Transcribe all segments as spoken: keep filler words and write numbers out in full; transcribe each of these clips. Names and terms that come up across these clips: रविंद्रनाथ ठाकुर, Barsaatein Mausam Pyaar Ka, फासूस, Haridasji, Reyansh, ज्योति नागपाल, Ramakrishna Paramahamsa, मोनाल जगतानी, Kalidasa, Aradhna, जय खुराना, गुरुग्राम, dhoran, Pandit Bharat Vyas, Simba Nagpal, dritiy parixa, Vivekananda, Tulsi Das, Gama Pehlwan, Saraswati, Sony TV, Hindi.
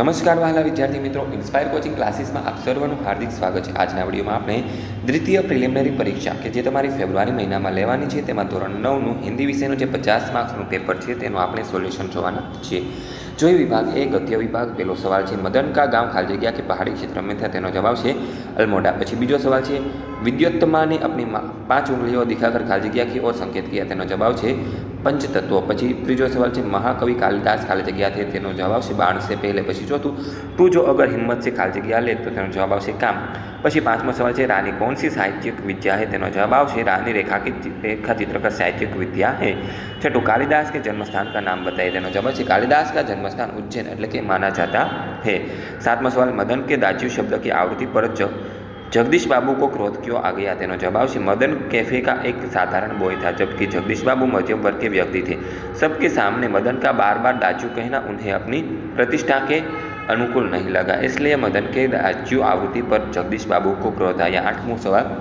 નમસ્કાર વહાલા વિદ્યાર્થી મિત્રો, ઇન્સ્પાયર કોચિંગ ક્લાસીસમાં આપ સર્વનું હાર્દિક સ્વાગત છે. આજના વિડીયોમાં આપણે દ્વિતીય પ્રિલિમિનરી પરીક્ષા કે જે તમારી ફેબ્રુઆરી મહિનામાં લેવાની છે તેમાં ધોરણ નવનું હિન્દી વિષયનું જે પચાસ માર્ક્સનું પેપર છે તેનું આપણે સોલ્યુશન જોવાના છીએ. જો એ વિભાગ એ ગદ્ય વિભાગ પહેલો સવાલ છે મદન કા ગામ ખાલી જગ્યા કે પહાડી ક્ષેત્ર મેં થાય, તેનો જવાબ છે અલમોડા. પછી બીજો સવાલ છે विद्योत्तमा ने अपनी पांच उंगलियों दिखाकर खाली जगह की ओर संकेत किया, तेनो जवाब है पंचतत्व. पछी तीजो सवाल है महाकवि कालिदास खाली जगह थे, तेनो जवाब है बाण से पहले. पछी चौथू तू जो अगर हिम्मत से खाली जगह ले तो तेनो जवाब है काम. पछी पांचमो सवाल है रानी कौन सी साहित्यिक विद्या है, तेनो जवाब है रानी रेखा की रेखा चित्र का साहित्यिक विद्या है. छठू कालिदास के जन्मस्थान का नाम बताइए, तेनो जवाब है कालिदास का जन्मस्थान उज्जैन एटले के माना जाता है. सातमो सवाल मदन के दाज्यू शब्द की आवृत्ति पर ज जगदीश बाबू को क्रोध क्यों आ गया, तेनो जवाब से मदन कैफे का एक साधारण बॉय था जबकि जगदीश बाबू मध्यम वर्ग के व्यक्ति थे. सबके सामने मदन का बार बार दाज्यू कहना उन्हें अपनी प्रतिष्ठा के अनुकूल नहीं लगा, इसलिए मदन के दाज्यू आवृत्ति पर जगदीश बाबू को क्रोध आया. आठवां सवाल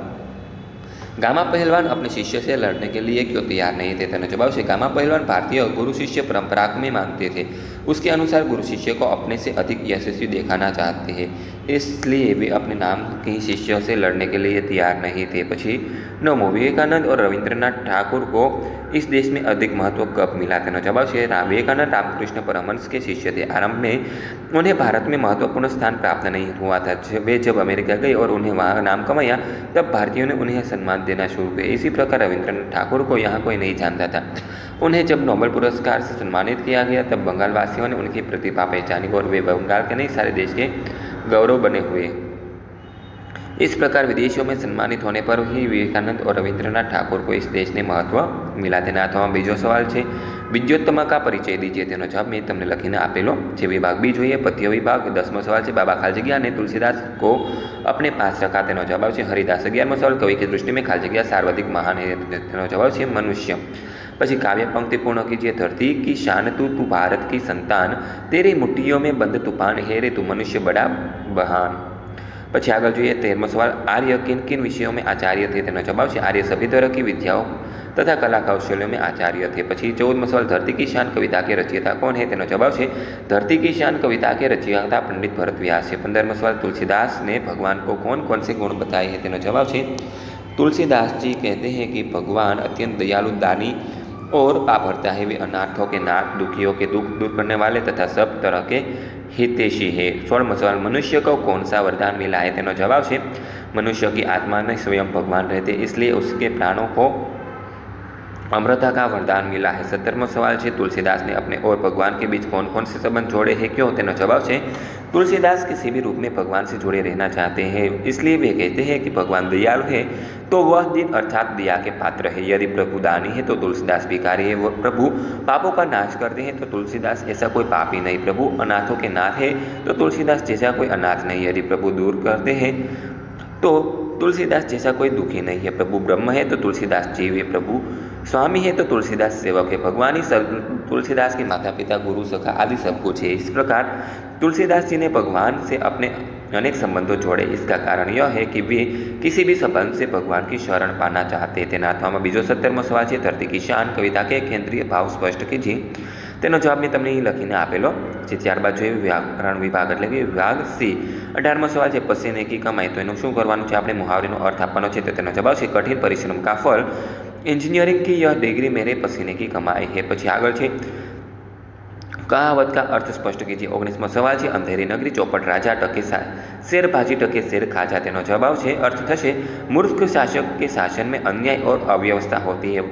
गामा पहलवान अपने शिष्य से लड़ने के लिए क्यों तैयार नहीं थे, तेनो जवाब से गामा पहलवान भारतीय गुरु शिष्य परंपरा में मानते थे. उसके अनुसार गुरु शिष्य को अपने से अधिक यशस्वी दिखाना चाहते हैं, इसलिए वे अपने नाम के शिष्यों से लड़ने के लिए तैयार नहीं थे. पछी नवमो विवेकानंद और रविंद्रनाथ ठाकुर को इस देश में अधिक महत्व कब मिला, तेनो जवाब से विवेकानंद रामकृष्ण परमहंस के शिष्य थे. आरंभ में उन्हें भारत में महत्वपूर्ण स्थान प्राप्त नहीं हुआ था, वे जब अमेरिका गए और उन्हें वहाँ नाम कमाया तब भारतीयों ने उन्हें सम्मान देना शुरू किया. इसी प्रकार रविंद्रनाथ ठाकुर को यहाँ कोई नहीं जानता था. उन्हें जब नोबेल पुरस्कार से सम्मानित किया गया तब बंगालवासियों ने उनकी प्रतिभा पहचानी और वे बंगाल के नहीं सारे देश के गौरव बने हुए. इस प्रकार विदेशों में सम्मानित होने पर ही विवेकानंद और रविंद्रनाथ ठाकुर को इस देश ने महत्व मिला. तेना अथवा बीजो सवाल है विद्योत्तमा का परिचय दीजिए, तेनो जवाब मैं तमने लखीने आपेलो छे. विभाग बी जो है पद्य विभाग. दसमो सवाल है बाबा खाली जग्या ने तुलसीदास को अपने पास रखा, तेनो जवाब है हरिदास. अग्यारमो सवाल कवि की दृष्टि में खाली जग्या सर्वाधिक महान है, तेनो जवाब है मनुष्य. पछी काव्य पंक्ति पूर्ण कीजिए. धरती की शान तू तू भारत की संतान, तेरी मुट्ठियों में बंद तूफान है रे तू मनुष्य बड़ा बहान. पछी आगळ जोईए तेरमो सवाल आर्य किन किन विषयों में आचार्य थे, तेनो जवाब है आर्य सभी तरह की विद्याओं तथा कला कौशल्यों में आचार्य थे. पछी चौदमो सवाल धरती की शान कविता के रचयिता कौन है, तेनो जवाब है धरती की शान कविता के रचयिता पंडित भरत व्यास है. पंदरमो सवाल तुलसीदास ने भगवान को कौन कौन से गुण बताए हैं, तेनो जवाब है तुलसीदास जी कहते हैं कि भगवान अत्यंत दयालु दानी और आभरता है, वे अनाथों के नाथ दुखियों के दुख दूर करने वाले तथा सब तरह के हितैषी है. सोलमो सवाल मनुष्य को कौन सा वरदान मिला है, तेनो जवाब है मनुष्य की आत्मा में स्वयं भगवान रहते इसलिए उसके प्राणों को अमृता का वरदान मिला है. सत्तरमो सवाल है तुलसीदास ने अपने और भगवान के बीच कौन कौन से संबंध जोड़े हैं क्यों, तेनो जवाब है तुलसीदास किसी भी रूप में भगवान से जुड़े रहना चाहते हैं इसलिए वे कहते हैं कि भगवान दयालु है तो वह दिन अर्थात दया के पात्र है, यदि प्रभु दानी है तो तुलसीदास भिखारी है, वह प्रभु पापों का नाश करते हैं तो तुलसीदास ऐसा कोई पापी नहीं, प्रभु अनाथों के नाथ है तो तुलसीदास जैसा कोई अनाथ नहीं, यदि प्रभु दूर करते हैं तो तुलसीदास जैसा कोई दुखी नहीं है, प्रभु ब्रह्म है तो तुलसीदास जीव है, प्रभु स्वामी है तो तुलसीदास सेवक है, भगवान ही तुलसीदास के माता पिता गुरु सखा आदि सब कुछ है. इस प्रकार तुलसीदास जी ने भगवान से अपने अनेक संबंधों जोड़े, इसका कारण यह है कि वे किसी भी संबंध से भगवान की शरण पाना चाहते थे. नाथवा में बीजो सत्तरमो सवाल है धरती की शान कविता के केंद्रीय भाव स्पष्ट कीजिए, तेनो जवाब मैं तमने लखीने आपेलो. त्यारबाद जो व्याकरण विभाग एटले के विभाग सी. अठारमो सवाल है पसीने की कमाई तो एनु शुं करवानुं छे, आपणे मुहावरेनो अर्थ आपवानो छे, तो तेनो जवाब है कठिन परिश्रम का फल इंजीनियरिंग की यह डिग्री मेरे पसीने की कमाई है. पछी आगळ छे कहावत का अर्थ स्पष्ट कीजिए. ओगनीसमो सवाल है अंधेरी नगरी चौपट राजा टके शेर भाजी टके शेर खाजा, तेनो जवाब है अर्थ थशे मूर्ख शासक के शासन में अन्याय और अव्यवस्था होती है,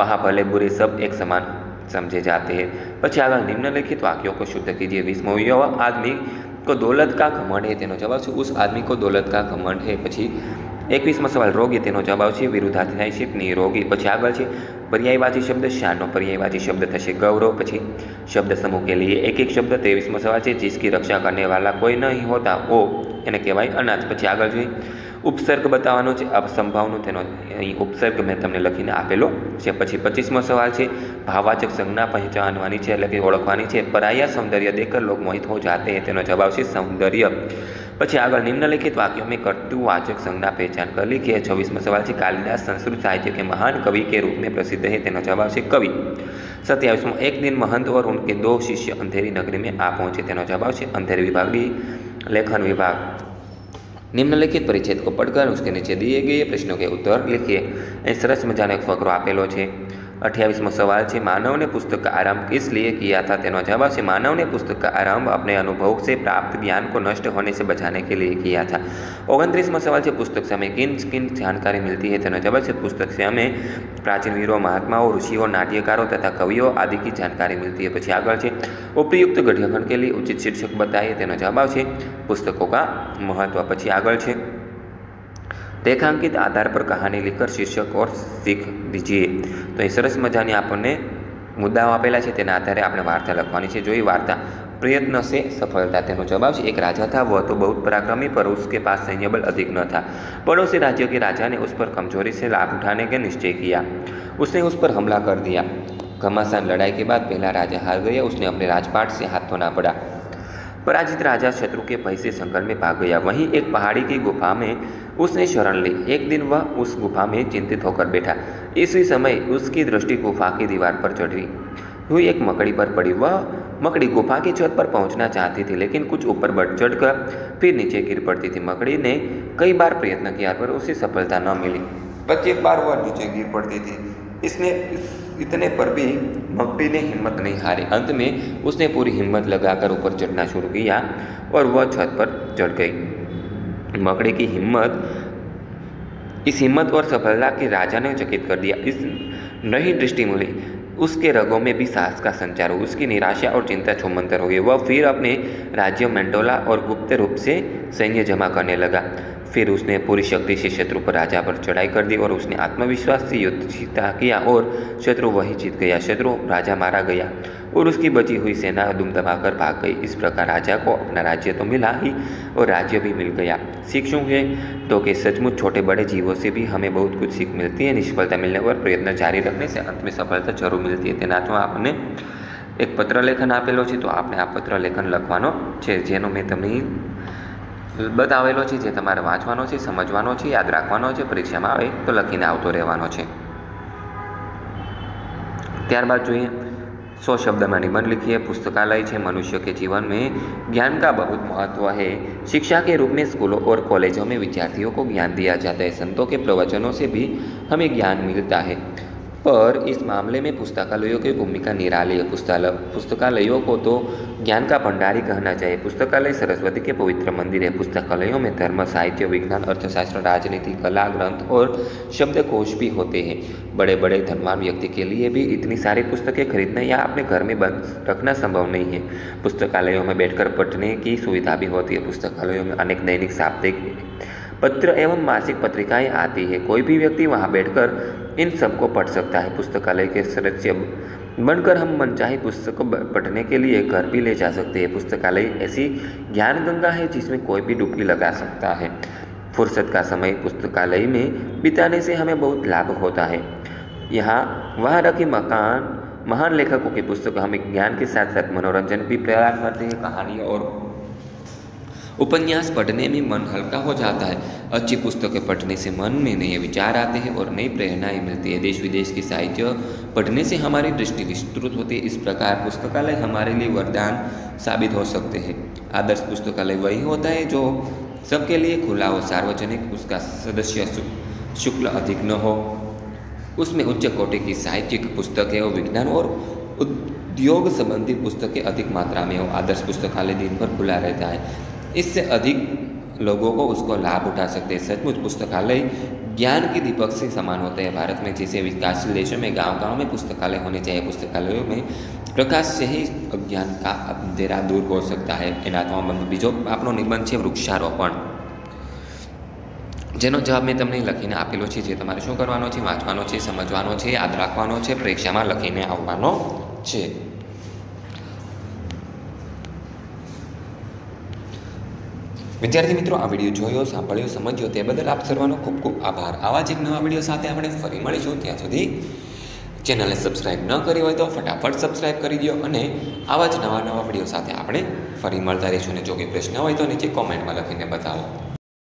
वहाँ भले बुरे सब एक समान समझे जाते हैं. पछी आगळ निम्नलिखित वाक्यों को शुद्ध कीजिए. वीसमो आदमी को दौलत का घमंड है, तेनो जवाब है उस आदमी को दौलत का घमंड है. पछी एकवीसमो सवाल रोगी, तेनो जवाब है विरुद्धातिशय निरोगी. पछी आगळ छे पर्यायवाची शब्द शानो पर्यायवाची शब्द थशे गौरव. पछी शब्द समूह के लिए एक एक शब्द. तेवीसमो सवाल है जिसकी रक्षा करने वाला कोई नहीं होता वो एने कहेवाय अनाथ. पछी आगळ जोईए उपसर्ग बतावानो छे अपसंभावनो, तेनो अहीं उपसर्ग मैं तमने लखीने आपेलो छे. पछी पच्चीसमो सवाल है भाववाचक संज्ञा पहचानवानी छे एटले के ओळखवानी छे. पराया सौंदर्य देखकर लोग मोहित हो जाते हैं, तेनो जवाब है सौंदर्य. પછી આગળ નિમ્નલિખિત વાક્યોમાં કર્તૃ વાચક संज्ञा पहचान कर ली है। छब्बीसमो सवाल है कालिदास संस्कृत साहित्य के महान कवि के रूप में प्रसिद्ध है, तेनो जवाब है कवि। सत्यावीसमो एक दिन महंत और उनके दो शिष्य अंधेरी नगरी में आ पहुंचे, तेनो जवाब है अंधेरी विभाग डी लेखन विभाग। निम्नलिखित परिच्छेद को पढ़कर उसके नीचे दिए गए प्रश्नों के उत्तर लिखिए। सरस मजाने एक फकरो आपेलो है। अठावीसमो सवाल है मानव ने पुस्तक का आरंभ किस लिए किया था, तेनो जवाब है मानव ने पुस्तक का आरंभ अपने अनुभव से प्राप्त ज्ञान को नष्ट होने से बचाने के लिए किया था। उनतीसमो सवाल है पुस्तक से हमें किन किन जानकारी मिलती है, तेनो जवाब है पुस्तक से हमें प्राचीन वीरों, महात्माओं, ऋषियों, नाट्यकारों तथा कवियों आदि की जानकारी मिलती है। पीछे आगे है उपयुक्त गठियाखंड के लिए उचित शीर्षक बताइए, तेनो जवाब है पुस्तकों का महत्व। पीछे आगे है रेखांकित आधार पर कहानी लिखकर शीर्षक और सीख दीजिए। तो ये सरस मजाने आपने मुद्दाओं आपेला है, तेना आधारे आपने वार्ता लखवानी है। जो ये वार्ता प्रयत्न से सफलता, तेनो जवाब है एक राजा था, वह तो बहुत पराक्रमी पर उसके पास सैन्यबल अधिक न था। पड़ोसी राज्यों के राजा ने उस पर कमजोरी से लाभ उठाने का निश्चय किया, उसने उस पर हमला कर दिया। घमासान लड़ाई के बाद पहला राजा हार गया, उसने अपने राजपाट से हाथ धोना पड़ा। पराजित राजा शत्रु के भय से संकट में भाग गया। वहीं एक पहाड़ी की गुफा में उसने शरण ली। एक दिन वह उस गुफा में चिंतित होकर बैठा, इसी समय उसकी दृष्टि गुफा की दीवार पर चढ़ी हुई एक मकड़ी पर पड़ी। वह मकड़ी गुफा की छत पर पहुंचना चाहती थी, लेकिन कुछ ऊपर बढ़ चढ़कर फिर नीचे गिर पड़ती थी। मकड़ी ने कई बार प्रयत्न किया पर उसे सफलता न मिली। पच्चीस बार वह नीचे गिर पड़ती थी, इसने इतने पर भी मकड़ी ने हिम्मत नहीं हारी। अंत में उसने पूरी हिम्मत लगाकर ऊपर चढ़ना शुरू किया और वह छत पर चढ़ गई। मकड़ी की हिम्मत इस हिम्मत और सफलता के राजा ने चकित कर दिया। इस नई दृष्टि मिली, उसके रगों में भी साहस का संचार हुआ। उसकी निराशा और चिंता छुमंतर हो गई। वह फिर अपने राज्य मंडोला और गुप्त रूप से सैन्य जमा करने लगा। फिर उसने पूरी शक्ति से शत्रु पर राजा पर चढ़ाई कर दी और उसने आत्मविश्वास से युद्ध जीता किया और शत्रु वही जीत गया। शत्रु राजा मारा गया और उसकी बची हुई सेना दुम दबाकर भाग गई। इस प्रकार राजा को अपना राज्य तो मिला ही और राज्य भी मिल गया। सीख शूँ है तो कि सचमुच छोटे बड़े जीवों से भी हमें बहुत कुछ सीख मिलती है। निष्फलता मिलने पर प्रयत्न जारी रखने से अंत में सफलता जरूर मिलती है। तेना तो आपने एक पत्र लेखन आपेलो है, तो आपने आ पत्र लेखन लखवानो है, जेनो मैं तमने बतावेलो है, जे तमारे वाँचवानो है, समझवानो है, याद राखवानो है, परीक्षा में आए तो लखीने आवतो रहेवानो है। त्यारबाद जोईए सौ शब्द में निबंध लिखिए। पुस्तकालय है। मनुष्य के जीवन में ज्ञान का बहुत महत्व है। शिक्षा के रूप में स्कूलों और कॉलेजों में विद्यार्थियों को ज्ञान दिया जाता है। संतों के प्रवचनों से भी हमें ज्ञान मिलता है, पर इस मामले में पुस्तकालयों की भूमिका निराली है। पुस्तकालय पुस्तकालयों को तो ज्ञान का भंडारी कहना चाहिए। पुस्तकालय सरस्वती के पवित्र मंदिर है। पुस्तकालयों में धर्म, साहित्य, विज्ञान, अर्थशास्त्र, राजनीति, कला, ग्रंथ और शब्दकोश भी होते हैं। बड़े बड़े धनवान व्यक्ति के लिए भी इतनी सारी पुस्तकें खरीदना या अपने घर में बंद रखना संभव नहीं है। पुस्तकालयों में बैठकर पढ़ने की सुविधा भी होती है। पुस्तकालयों में अनेक दैनिक, साप्ताहिक, पत्र एवं मासिक पत्रिकाएं आती है। कोई भी व्यक्ति वहां बैठकर इन सबको पढ़ सकता है। पुस्तकालय के सदस्य बनकर हम मनचाही पुस्तकों पढ़ने के लिए घर भी ले जा सकते हैं। पुस्तकालय ऐसी ज्ञान गंगा है जिसमें कोई भी डुबकी लगा सकता है। फुर्सत का समय पुस्तकालय में बिताने से हमें बहुत लाभ होता है। यहाँ वहाँ रखी मकान महान लेखकों की पुस्तक हमें ज्ञान के साथ साथ मनोरंजन भी प्रदान करते हैं। कहानियाँ और उपन्यास पढ़ने में मन हल्का हो जाता है। अच्छी पुस्तकें पढ़ने से मन में नए विचार आते हैं और नई प्रेरणाएं मिलती है। देश विदेश की साहित्य पढ़ने से हमारी दृष्टि विस्तृत होती है। इस प्रकार पुस्तकालय हमारे लिए वरदान साबित हो सकते हैं। आदर्श पुस्तकालय वही होता है जो सबके लिए खुला हो, सार्वजनिक, उसका सदस्य शुल्क अधिक न हो, उसमें उच्च कोटि की साहित्यिक पुस्तकें और विज्ञान और उद्योग संबंधी पुस्तकें अधिक मात्रा में हो। आदर्श पुस्तकालय दिन भर खुला रहता है, इससे अधिक लोगों को उसको लाभ उठा सकते हैं। सचमुच पुस्तकालय ज्ञान के दीपक से समान होते हैं। भारत में जैसे विकासशील देशों में गांव गांव में पुस्तकालय होने चाहिए। पुस्तकालयों में प्रकाश से ही अज्ञान का अंधेरा दूर हो सकता है। एना तो बीजो आपनो निबंध है वृक्षारोपण, जेनो जवाब मैं तमने लखीने आपेलो है, जे तमारे शू करवानो है, वाँचवानो है, समझवानो है, याद राखवानो है, परीक्षा में लखीने आववानो है। विद्यार्थी मित्रों, आ विडियो जोयो, सांभळ्यो, समझ्यो ते बदल आप सर्वनो खूब खूब आभार। आवा ज एक नवा विडियो साथे आपणे फरी मळीशुं, त्यां सुधी चैनल सब्सक्राइब न करी हो तो फटाफट सब्सक्राइब कर दो और आवाज नवा नवा वीडियो साथ आपणे फरी मळता रहीशुं। जो कोई प्रश्न हो तो नीचे कॉमेंट में लखीने बताओ।